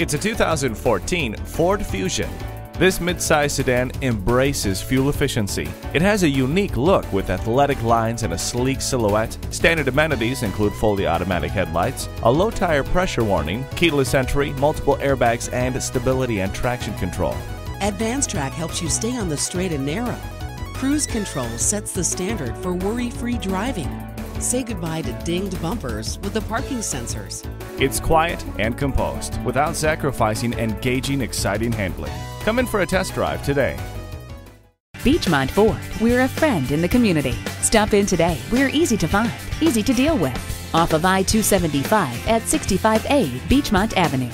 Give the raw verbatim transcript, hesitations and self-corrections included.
It's a two thousand fourteen Ford Fusion. This midsize sedan embraces fuel efficiency. It has a unique look with athletic lines and a sleek silhouette. Standard amenities include fully automatic headlights, a low tire pressure warning, keyless entry, multiple airbags, and stability and traction control. AdvancedTrac helps you stay on the straight and narrow. Cruise control sets the standard for worry-free driving. Say goodbye to dinged bumpers with the parking sensors. It's quiet and composed without sacrificing engaging, exciting handling. Come in for a test drive today. Beachmont Ford, we're a friend in the community. Stop in today. We're easy to find, easy to deal with. Off of I two seventy-five at sixty-five A Beachmont Avenue.